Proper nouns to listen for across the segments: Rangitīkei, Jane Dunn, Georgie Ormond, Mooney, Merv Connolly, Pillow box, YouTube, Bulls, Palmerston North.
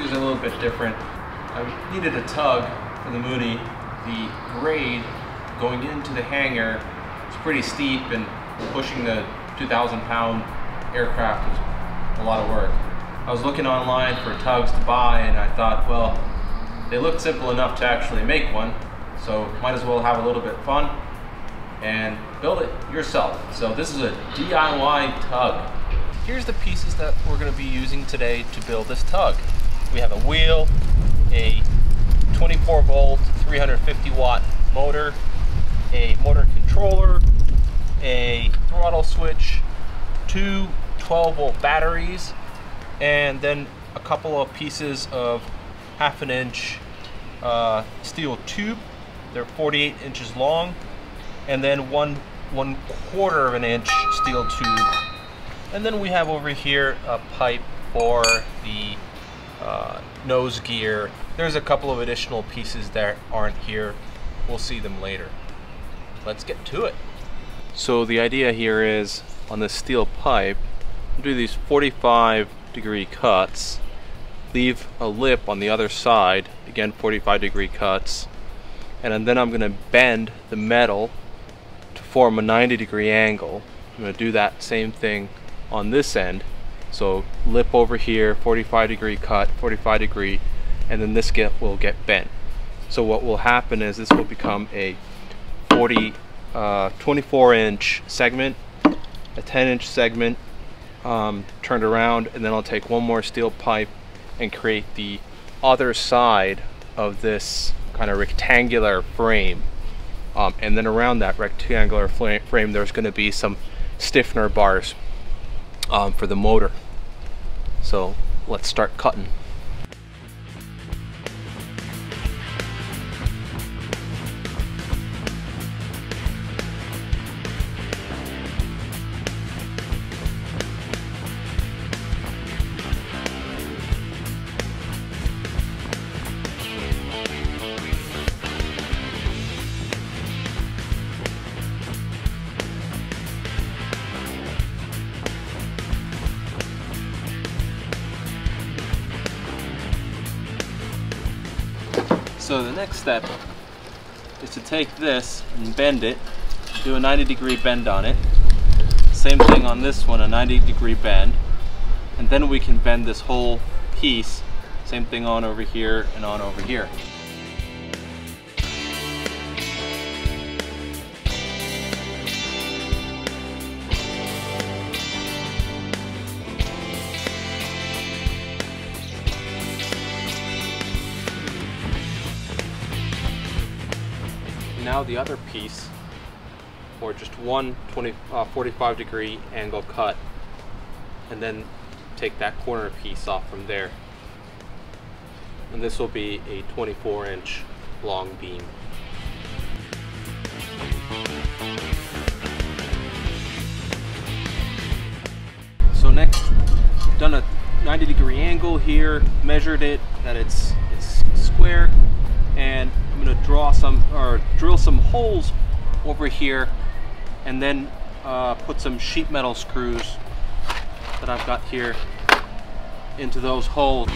these are a little bit different. I needed a tug for the Mooney. The grade going into the hangar is pretty steep, and pushing the 2,000-pound aircraft was a lot of work. I was looking online for tugs to buy, and I thought, well, they looked simple enough to actually make one, so might as well have a little bit of fun and build it yourself. So this is a DIY tug. Here's the pieces that we're going to be using today to build this tug. We have a wheel, a 24-volt, 350-watt motor, a motor controller, a throttle switch, two 12-volt batteries, and then a couple of pieces of 1/2-inch steel tube. They're 48 inches long, and then one 1/4 inch steel tube. And then we have over here a pipe for the nose gear. There's a couple of additional pieces that aren't here. We'll see them later. Let's get to it. So the idea here is, on the steel pipe, do these 45-degree cuts, leave a lip on the other side, again 45-degree cuts, and then I'm going to bend the metal to form a 90-degree angle. I'm going to do that same thing on this end. So lip over here, 45-degree cut, 45-degree, and then this will get bent. So what will happen is this will become a 24-inch segment, a 10-inch segment, turned around, and then I'll take one more steel pipe and create the other side of this kind of rectangular frame. And then around that rectangular frame, there's going to be some stiffener bars for the motor. So let's start cutting. So the next step is to take this and bend it, do a 90-degree bend on it. Same thing on this one, a 90-degree bend. And then we can bend this whole piece. Same thing on over here and on over here. Now the other piece, or just one 45-degree angle cut, and then take that corner piece off from there. And this will be a 24-inch long beam. So next, done a 90-degree angle here, measured it that it's square, and I'm going to drill some holes over here, and then put some sheet metal screws that I've got here into those holes.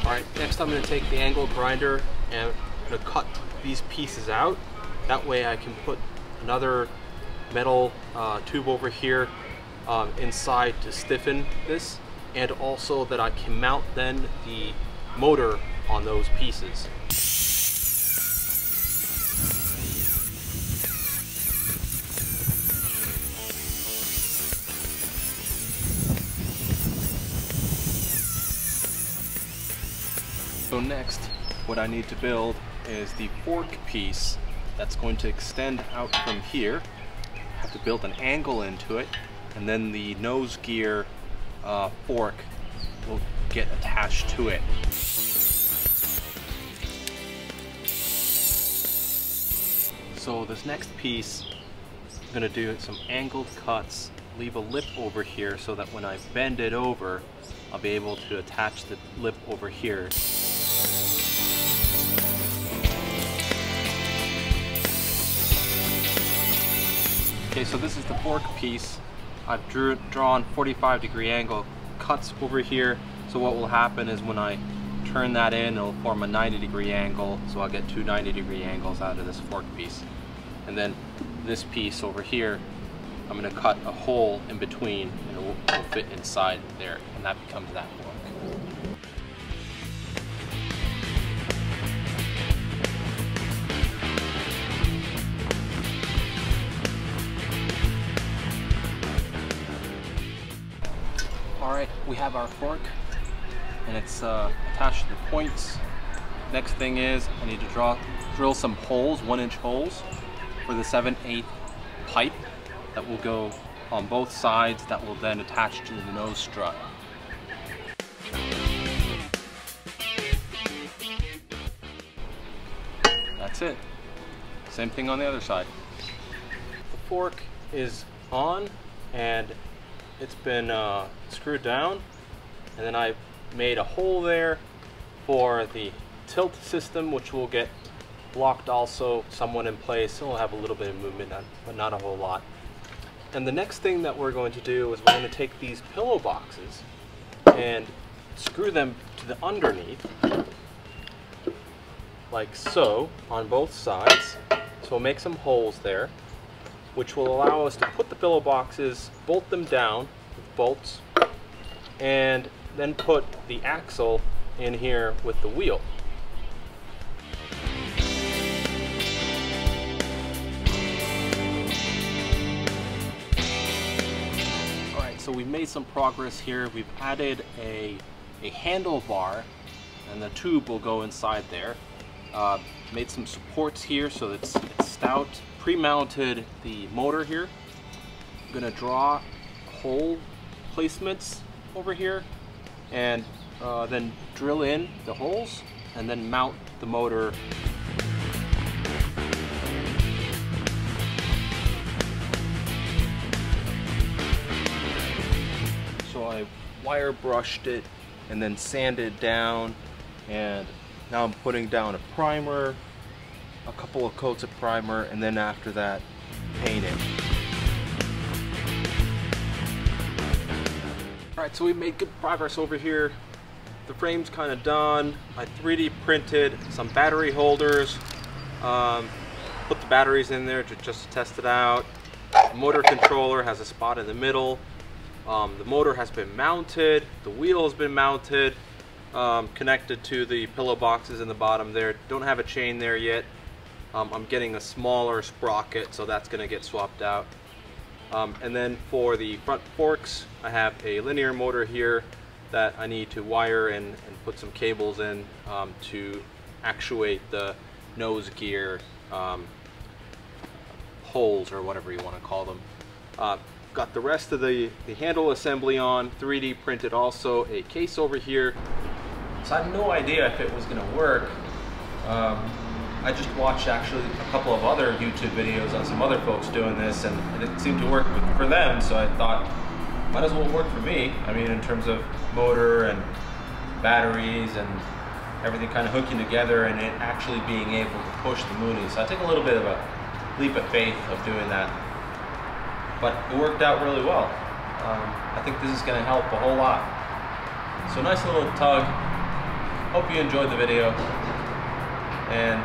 Alright, next I'm going to take the angle grinder and I'm going to cut these pieces out. That way I can put another metal tube over here inside to stiffen this, and also that I can mount then the motor on those pieces. So next, what I need to build is the fork piece that's going to extend out from here. I have to build an angle into it, and then the nose gear fork will get attached to it. So this next piece, I'm gonna do some angled cuts, leave a lip over here so that when I bend it over, I'll be able to attach the lip over here. Okay, so this is the fork piece. I've drawn 45-degree angle cuts over here. So what will happen is when I turn that in, it'll form a 90-degree angle. So I'll get two 90-degree angles out of this fork piece. And then this piece over here, I'm going to cut a hole in between and it will fit inside there, and that becomes that fork. Alright, we have our fork and it's attached to the points. Next thing is I need to drill some holes, 1-inch holes, for the 7/8 pipe that will go on both sides, that will then attach to the nose strut. That's it. Same thing on the other side. The fork is on and it's been screwed down, and then I made a hole there for the tilt system, which will get locked also somewhat in place. It'll have a little bit of movement, but not a whole lot. And the next thing that we're going to do is we're going to take these pillow boxes and screw them to the underneath, like so, on both sides. So we'll make some holes there, which will allow us to put the pillow boxes, bolt them down with bolts, and then put the axle in here with the wheel. All right, so we've made some progress here. We've added a handlebar, and the tube will go inside there. Made some supports here so it's stout. Pre-mounted the motor here. I'm going to draw hole placements over here and then drill in the holes and then mount the motor. So I wire brushed it and then sanded down, and now I'm putting down a primer, a couple of coats of primer, and then after that, paint it. Alright, so we made good progress over here. The frame's kind of done. I 3D printed some battery holders, put the batteries in there just to test it out. The motor controller has a spot in the middle. The motor has been mounted, the wheel has been mounted, connected to the pillow boxes in the bottom there. Don't have a chain there yet. I'm getting a smaller sprocket, so that's going to get swapped out. And then for the front forks, I have a linear motor here that I need to wire and put some cables in to actuate the nose gear holes, or whatever you want to call them. Got the rest of the handle assembly on, 3D printed also a case over here. So I had no idea if it was going to work. I just watched actually a couple of other YouTube videos on some other folks doing this, and it seemed to work for them, so I thought, might as well work for me. I mean, in terms of motor and batteries and everything kind of hooking together and it actually being able to push the Mooney. So I took a little bit of a leap of faith of doing that, but it worked out really well. I think this is going to help a whole lot. So nice little tug. Hope you enjoyed the video, and